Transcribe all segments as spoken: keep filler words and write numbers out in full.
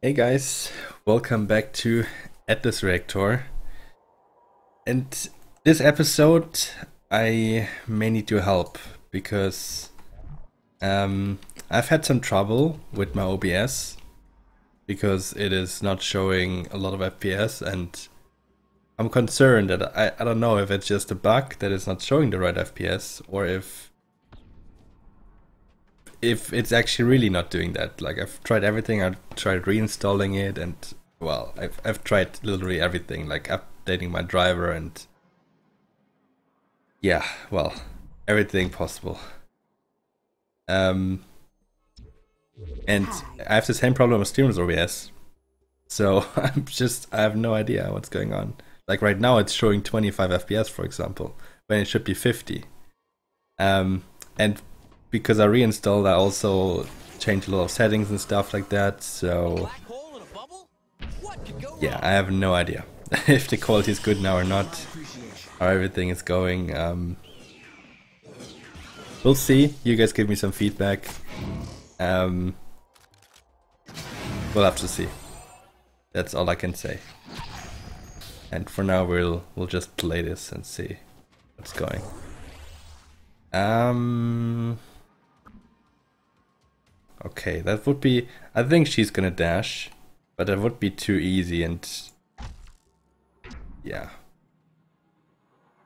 Hey guys, welcome back to Atlas Reactor. And this episode I may need your help because um, I've had some trouble with my O B S because it is not showing a lot of F P S, and I'm concerned that I, I don't know if it's just a bug that it's not showing the right F P S or if if it's actually really not doing that. Like, I've tried everything. I've tried reinstalling it, and well, I've, I've tried literally everything, like updating my driver and yeah, well, everything possible. Um, and I have the same problem with streamers O B S. So I'm just, I have no idea what's going on. Like right now it's showing twenty-five F P S, for example, when it should be fifty. Um, and because I reinstalled, I also changed a lot of settings and stuff like that, so yeah, I have no idea if the quality is good now or not, how everything is going. Um, we'll see. You guys give me some feedback. Um, we'll have to see. That's all I can say. And for now, we'll we'll just play this and see what's going. Um. Okay, that would be... I think she's gonna dash, but that would be too easy and... yeah.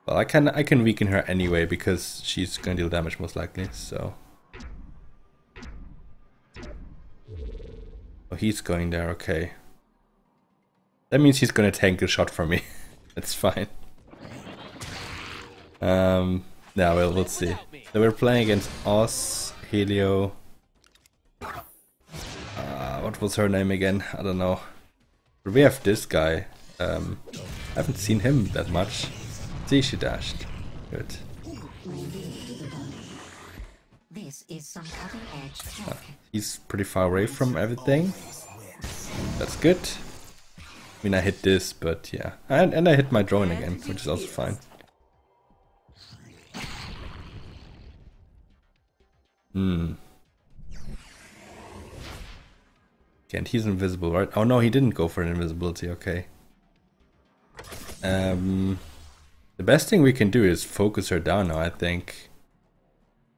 Well, I can I can weaken her anyway, because she's gonna deal damage most likely, so... oh, he's going there, okay. That means he's gonna tank a shot for me. That's fine. Um... Now we'll, we'll see. So we're playing against Oz, Helio... Uh, what was her name again? I don't know. But we have this guy. Um, I haven't seen him that much. See, she dashed. Good. Uh, he's pretty far away from everything. That's good. I mean, I hit this, but yeah. And, and I hit my drone again, which is also fine. Hmm. Okay, and he's invisible, right? Oh no, he didn't go for an invisibility, okay. Um, the best thing we can do is focus her down now, I think.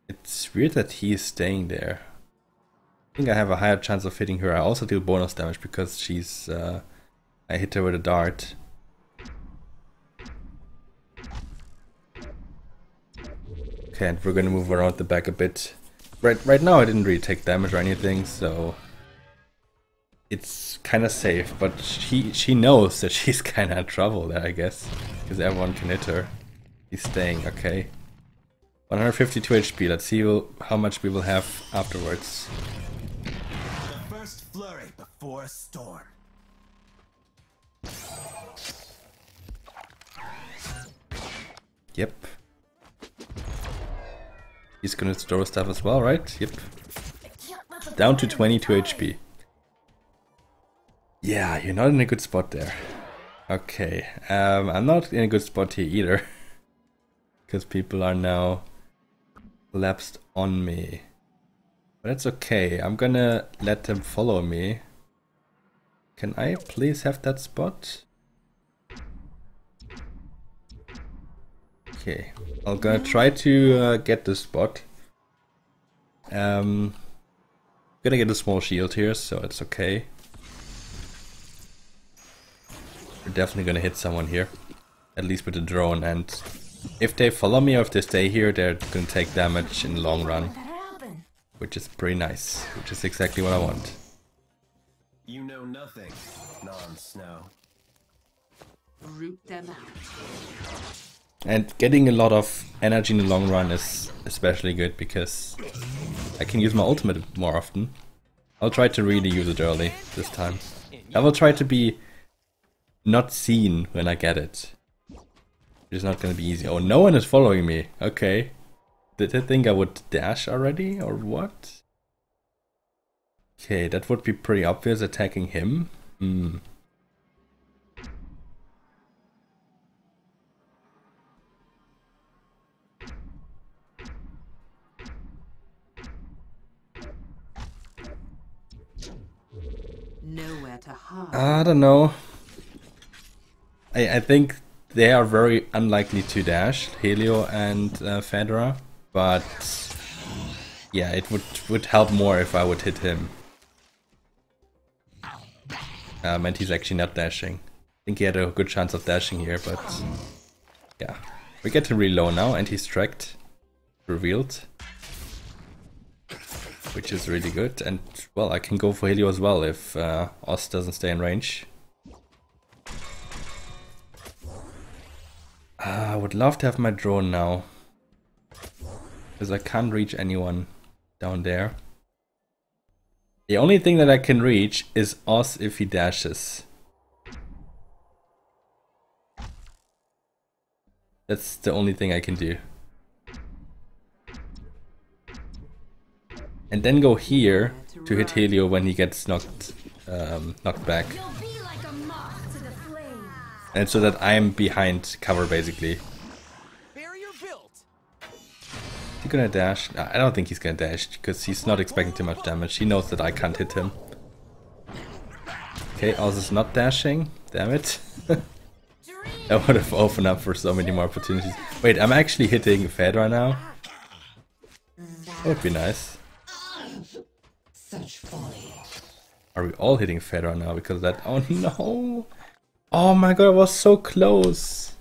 It's weird that he is staying there. I think I have a higher chance of hitting her. I also deal bonus damage because she's... Uh, I hit her with a dart. Okay, and we're gonna move around the back a bit. Right, right now I didn't really take damage or anything, so it's kind of safe, but she she knows that she's kind of in trouble there, I guess, because everyone can hit her. He's staying, okay. one hundred fifty-two H P, let's see we'll, how much we will have afterwards. The first flurry before a storm. Yep. He's gonna store stuff as well, right? Yep. Down to twenty-two H P. Yeah, you're not in a good spot there. Okay, um, I'm not in a good spot here either. Because people are now lapsed on me. But that's okay, I'm gonna let them follow me. Can I please have that spot? Okay, I'm gonna try to uh, get this spot. Um, gonna get a small shield here, so it's okay. We're definitely gonna hit someone here, at least with the drone. And if they follow me or if they stay here, they're gonna take damage in the long run, which is pretty nice. Which is exactly what I want. You know nothing, non-snow. Root them out. And getting a lot of energy in the long run is especially good because I can use my ultimate more often. I'll try to really use it early this time. I will try to be not seen when I get it. It's not gonna be easy. Oh, no one is following me. Okay. Did they think I would dash already or what? Okay, that would be pretty obvious attacking him. Hmm. nowhere to hide. I don't know. I, I think they are very unlikely to dash, Helio and uh, Phaedra, but yeah, it would would help more if I would hit him. Um, and he's actually not dashing. I think he had a good chance of dashing here, but yeah. We get him really low now, and he's tracked, revealed, which is really good. And well, I can go for Helio as well if uh, Oz doesn't stay in range. Uh, I would love to have my drone now, because I can't reach anyone down there. The only thing that I can reach is Oz if he dashes. That's the only thing I can do. And then go here to hit Helio when he gets knocked um, knocked back. And so that I'm behind cover, basically. Is he gonna dash? I don't think he's gonna dash, because he's not expecting too much damage. He knows that I can't hit him. Okay, Oz is not dashing. Damn it. That would have opened up for so many more opportunities. Wait, I'm actually hitting Phaedra now? That would be nice. Such folly. Are we all hitting Phaedra now because of that? Oh no! Oh my god, I was so close!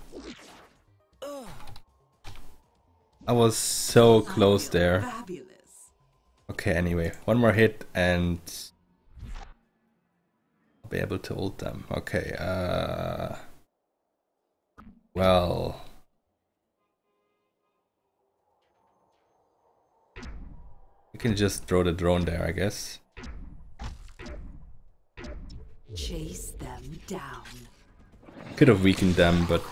I was so close there. Okay, anyway, one more hit and I'll be able to ult them. Okay, uh... well... we can just throw the drone there, I guess. Chase them down. Could have weakened them, but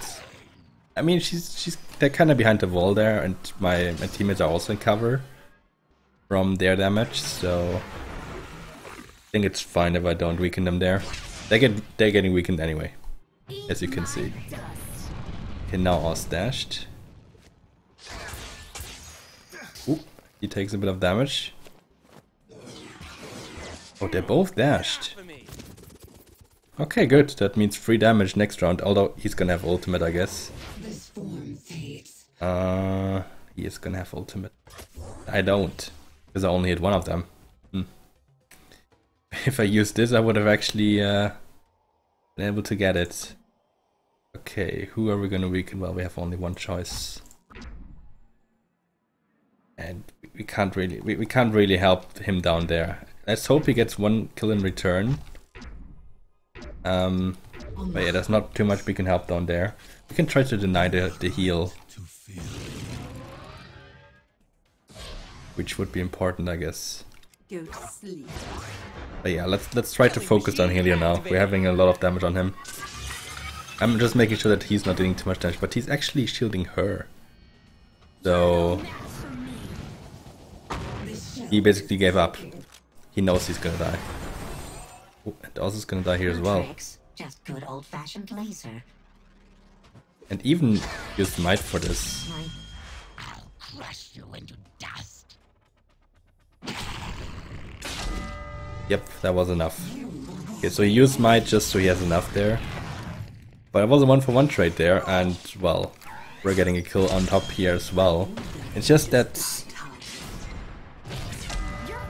I mean, she's she's they're kind of behind the wall there, and my my teammates are also in cover from their damage, so I think it's fine if I don't weaken them there. They get they're getting weakened anyway, as you can see. Okay, now Oz dashed. Oop. He takes a bit of damage. Oh, they're both dashed. Okay, good. That means free damage next round, although he's gonna have ultimate, I guess. Uh, he is gonna have ultimate. I don't, because I only hit one of them. Hmm. If I used this, I would have actually uh, been able to get it. Okay, who are we gonna weaken? Well, we have only one choice. And we can't really we, we can't really help him down there. Let's hope he gets one kill in return. Um, but yeah, there's not too much we can help down there. We can try to deny the, the heal, which would be important, I guess. But yeah, let's let's try to focus on Helio now. We're having a lot of damage on him. I'm just making sure that he's not doing too much damage, but he's actually shielding her. So he basically gave up. He knows he's gonna die. Oh, and Oz is gonna die here as well. Just good old-fashioned laser. And even used might for this. I'll crush you into dust. Yep, that was enough. Okay, so he used might just so he has enough there. But it was a one-for-one trade there, and well, we're getting a kill on top here as well. It's just that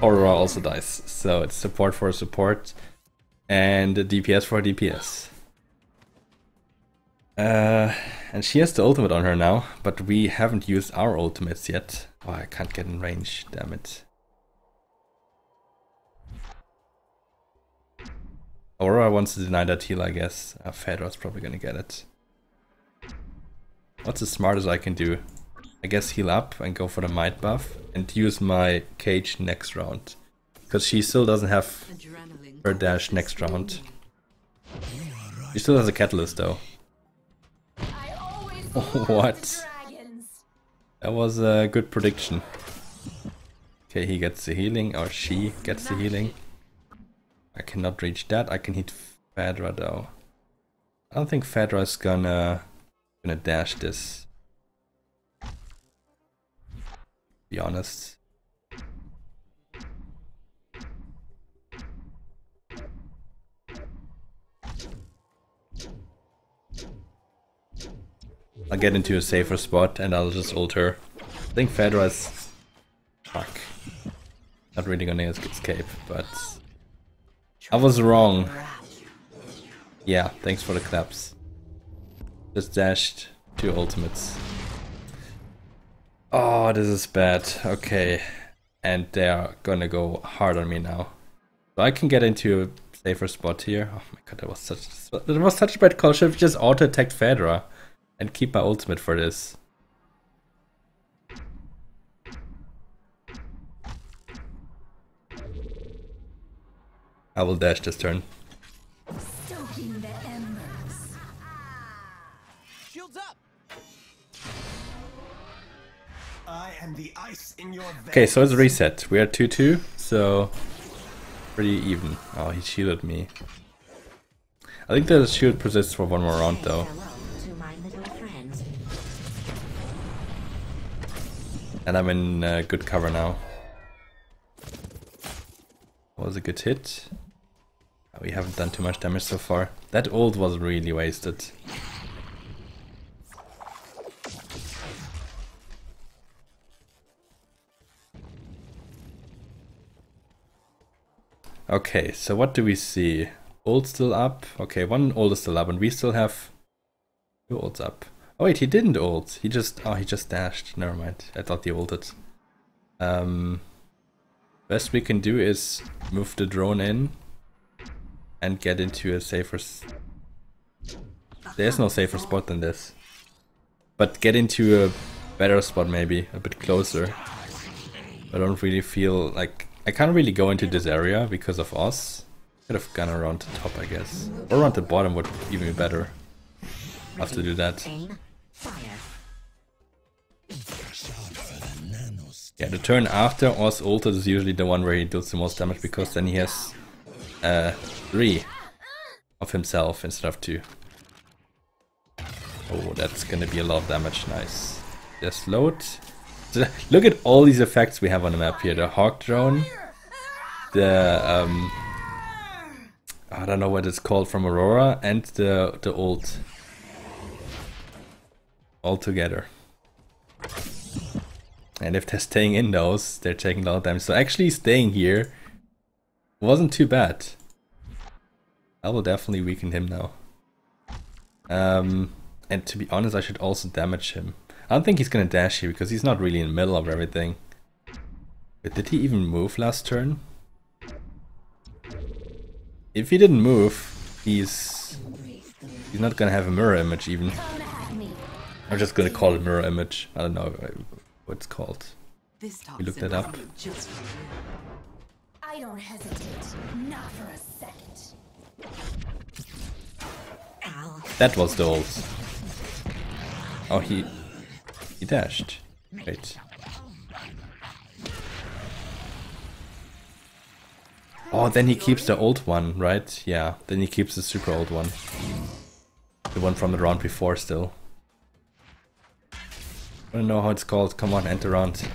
Aurora also dies, so it's support for support and D P S for D P S. Uh, and she has the ultimate on her now, but we haven't used our ultimates yet. Oh, I can't get in range, damn it. Aurora wants to deny that heal, I guess. Uh, Phaedra's probably gonna get it. What's the smartest I can do? I guess heal up and go for the might buff and use my cage next round, because she still doesn't have her dash next round. She still has a catalyst though. Oh, what? That was a good prediction. Okay, he gets the healing, or she gets the healing. I cannot reach that. I can hit Phaedra though. I don't think Phaedra is gonna gonna dash this. Be honest. I'll get into a safer spot and I'll just ult her. I think Phaedra is... fuck. Not really gonna escape, but... I was wrong. Yeah, thanks for the claps. Just dashed two ultimates. Oh, this is bad. Okay. And they are gonna go hard on me now. So I can get into a safer spot here. Oh my god, that was such that was such a bad call. Should have just auto-attacked Phaedra and keep my ultimate for this. I will dash this turn. Soaking the embers. Shields up. I am the ice in your veins. Okay, so it's reset. We are two two, so pretty even. Oh, he shielded me. I think the shield persists for one more round though. And I'm in uh, good cover now. That was a good hit. We haven't done too much damage so far. That ult was really wasted. Okay, so what do we see? Ult still up. Okay, one ult is still up and we still have two ults up. Oh wait, he didn't ult. He just... oh, he just dashed. Never mind. I thought he ulted. Um... Best we can do is move the drone in and get into a safer... S There's no safer spot than this. But get into a better spot maybe, a bit closer. I don't really feel like... I can't really go into this area because of Oz. Could have gone around the top, I guess. Or around the bottom would even be better. I'll have to do that. Yeah, the turn after Oz ulted is usually the one where he deals the most damage, because then he has uh, three of himself instead of two. Oh, that's gonna be a lot of damage, nice. Just load. Look at all these effects we have on the map here. The Hawk drone, the... Um, I don't know what it's called from Aurora, and the, the ult. All together. And if they're staying in those, they're taking a lot of damage. So actually staying here wasn't too bad. I will definitely weaken him now. Um, and to be honest, I should also damage him. I don't think he's gonna dash here because he's not really in the middle of everything. But did he even move last turn? If he didn't move, he's... he's not gonna have a mirror image even. I'm just gonna call it mirror image. I don't know what it's called. We looked that up. I don't hesitate, not for a second. That was the ult. Oh, he... he dashed. Wait. Oh, then he keeps the old one, right? Yeah, then he keeps the super old one. The one from the round before still. I don't know how it's called. Come on, end the round.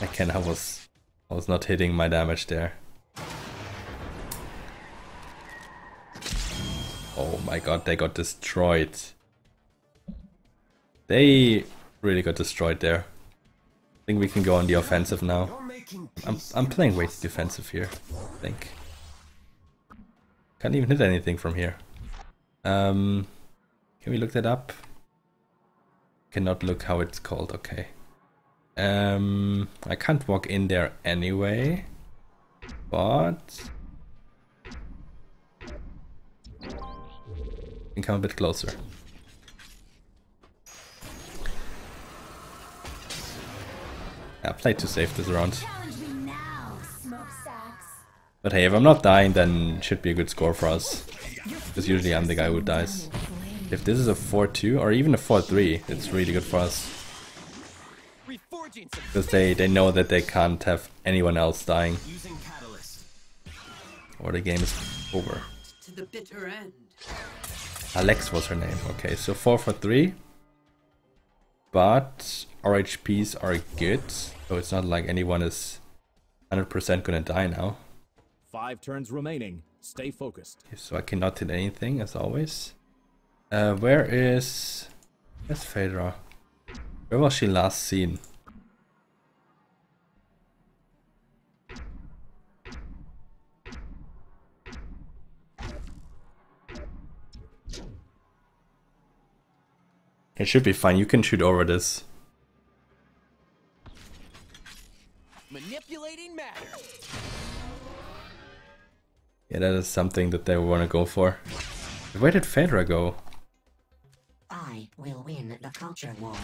Again, I was I was not hitting my damage there. Oh my god, they got destroyed. They really got destroyed there. I think we can go on the offensive now. I'm, I'm playing way too defensive here, I think. Can't even hit anything from here. Um, can we look that up? Cannot look how it's called, okay. Um, I can't walk in there anyway. But... I can come a bit closer. I played too safe this round. But hey, if I'm not dying, then it should be a good score for us. Because usually I'm the guy who dies. If this is a four two or even a four three, it's really good for us. Because they, they know that they can't have anyone else dying. Or the game is over. Alex was her name. Okay, so four for three. But our H Ps are good, so it's not like anyone is one hundred percent gonna die now. Five turns remaining. Stay focused. Okay, so I cannot hit anything as always. Uh, where is... Where's Phaedra? Where was she last seen? It should be fine, you can shoot over this. Manipulating matter. Yeah, that is something that they want to go for. Where did Phaedra go? I will win the culture war.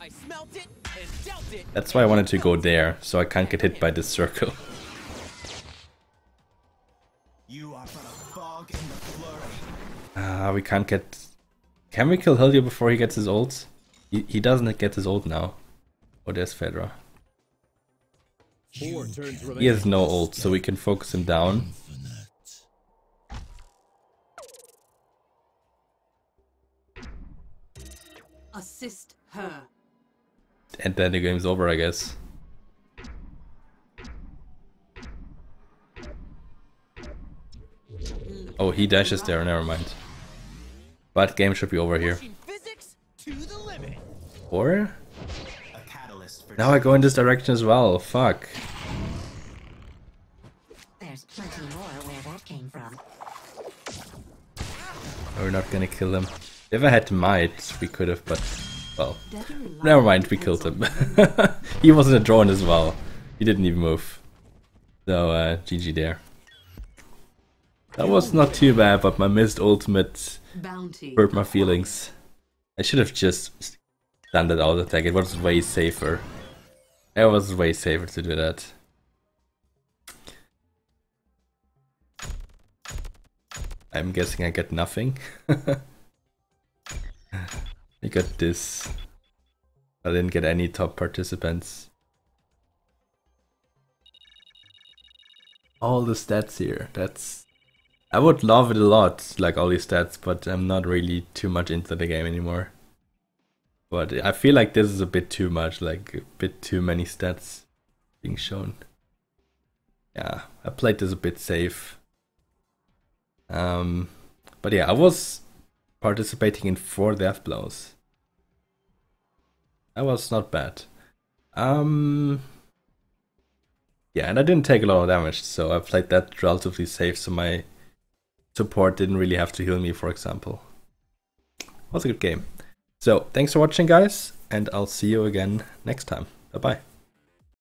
I smelt it and dealt it. That's why I wanted to go there, so I can't get hit by this circle. You are but a fog in the flurry. Ah, uh, we can't get... Can we kill Helio before he gets his ult? He, he doesn't get his ult now. Oh, there's Phaedra. Four turns he has no ult, so we can focus him down. Assist her. And then the game's over, I guess. Oh, he dashes there, never mind. But game should be over here. Or? Now I go in this direction as well, fuck. There's plenty more where that came from. We're not gonna kill him. If I had might, we could have, but well. Never mind, we killed him. He wasn't a drone as well. He didn't even move. So uh G G there. That was not too bad, but my missed ultimate Bounty. hurt my feelings. I should have just stunned that out attack, it was way safer. It was way safer to do that. I'm guessing I get nothing. I got this. I didn't get any top participants. All the stats here, that's... I would love it a lot, like all these stats, but I'm not really too much into the game anymore. But I feel like this is a bit too much, like a bit too many stats being shown. Yeah, I played this a bit safe. Um, but yeah, I was participating in four death blows. That was not bad. Um... Yeah, and I didn't take a lot of damage, so I played that relatively safe, so my support didn't really have to heal me, for example. It was a good game. So, thanks for watching, guys, and I'll see you again next time. Bye-bye.